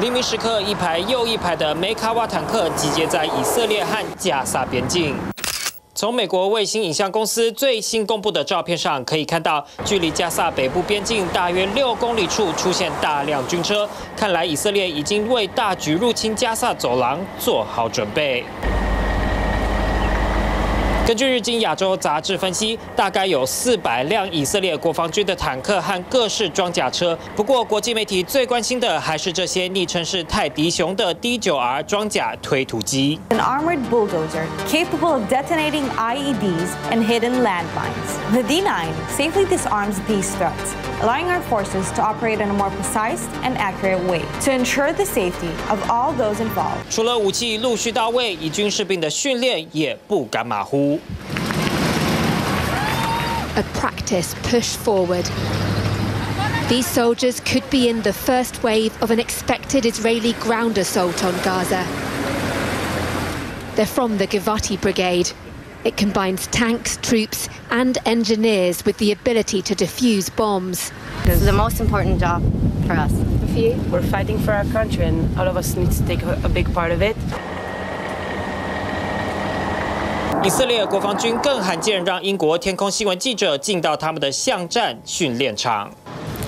黎明时刻，一排又一排的梅卡瓦坦克集结在以色列和加萨边境。 从美国卫星影像公司最新公布的照片上可以看到，距离加萨北部边境大约6公里处出现大量军车，看来以色列已经为大举入侵加萨走廊做好准备。 根据日经亚洲杂志分析，大概有400辆以色列国防军的坦克和各式装甲车。不过，国际媒体最关心的还是这些昵称是泰迪熊的 D9R 装甲推土机。An armored bulldozer capable of detonating IEDs and hidden landmines. The D9 safely disarms these threats, allowing our forces to operate in a more precise and accurate way to ensure the safety of all those involved. 除了武器陆续到位，以军士兵的训练也不敢马虎。 A practice push forward. These soldiers could be in the first wave of an expected Israeli ground assault on Gaza. They're from the Givati Brigade. It combines tanks, troops and engineers with the ability to defuse bombs. This is the most important job for us. We're fighting for our country and all of us need to take a big part of it. 以色列国防军更罕见让英国天空新闻记者进到他们的巷战训练场。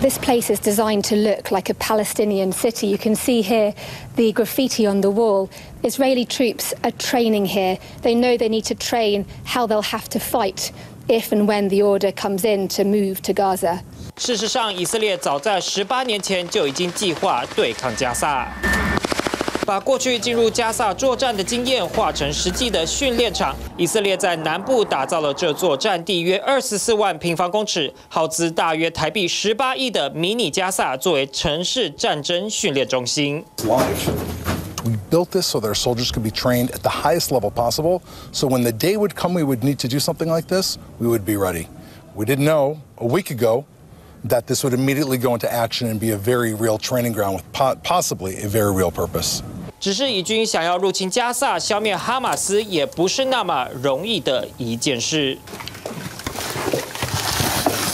This place is designed to look like a Palestinian city. You can see here the graffiti on the wall. Israeli troops are training here. They know they need to train how they'll have to fight if and when the order comes in to move to Gaza. 事实上，以色列早在18年前就已经计划对抗加萨。 把过去进入加萨作战的经验化成实际的训练场。以色列在南部打造了这座占地约24万平方公尺、耗资大约台币18亿的迷你加萨，作为城市战争训练中心。We built this so that our soldiers could be trained at the highest level possible. So when the day would come, we would need to do something like this. We would be ready. We didn't know a week ago that this would immediately go into action and be a very real training ground with possibly a very real purpose. 只是以军想要入侵加萨、消灭哈马斯，也不是那么容易的一件事。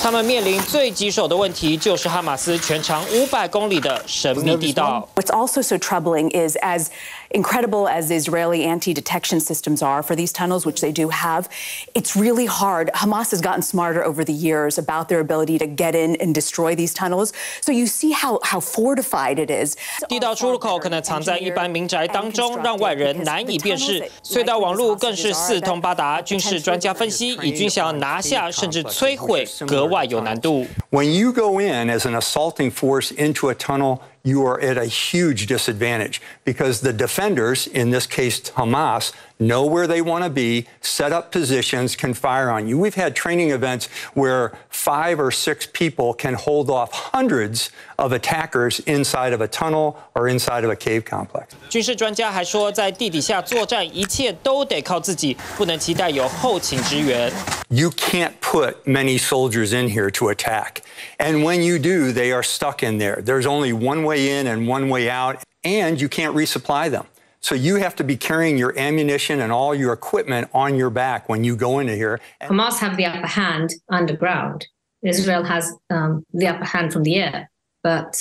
他们面临最棘手的问题，就是哈马斯全长500公里的神秘地道。What's also so troubling is as incredible as Israeli anti-detection systems are for these tunnels, which they do have, it's really hard. Hamas has gotten smarter over the years about their ability to get in and destroy these tunnels. So you see how fortified it is. 地道出入口可能藏在一般民宅当中，让外人难以辨识。隧道网路更是4通8达。军事专家分析，以军想要拿下甚至摧毁，格外有难度。When you go in as an assaulting force into a tunnel, you are at a huge disadvantage because the defenders, in this case Hamas, know where they want to be, set up positions, can fire on you. We've had training events where 5 or 6 people can hold off hundreds of attackers inside of a tunnel or inside of a cave complex. 军事专家还说，在地底下作战，一切都得靠自己，不能期待有后勤支援。You can't put many soldiers in here to attack, and when you do, they are stuck in there. There's only one way in and one way out, and you can't resupply them. So you have to be carrying your ammunition and all your equipment on your back when you go into here. Hamas have the upper hand underground. Israel has the upper hand from the air, but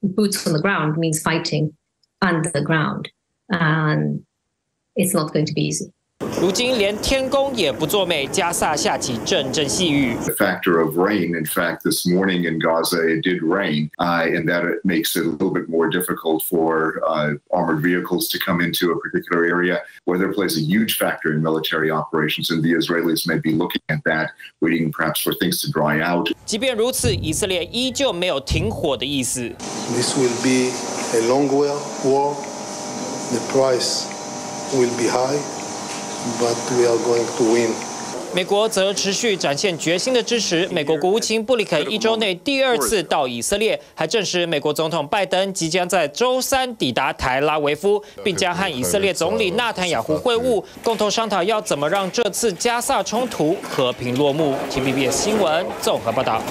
boots on the ground means fighting underground, and it's not going to be easy. 如今连天公也不作美，加萨下起阵阵细雨。The factor of rain, in fact, this morning in Gaza it did rain, and that it makes it a little bit more difficult for armored vehicles to come into a particular area. Weather plays a huge factor in military operations, and the Israelis may be looking at that, waiting perhaps for things to dry out. 即便如此，以色列依旧没有停火的意思。This will be a long war. The price will be high. But we are going to win. 美国则持续展现决心的支持。美国国务卿布林肯1周内第2次到以色列，还证实美国总统拜登即将在周3抵达台拉维夫，并将和以色列总理纳坦雅胡会晤，共同商讨要怎么让这次加萨冲突和平落幕。TVBS 新闻综合报道。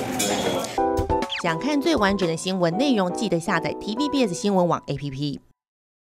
想看最完整的新闻内容，记得下载 TVBS 新闻网 APP。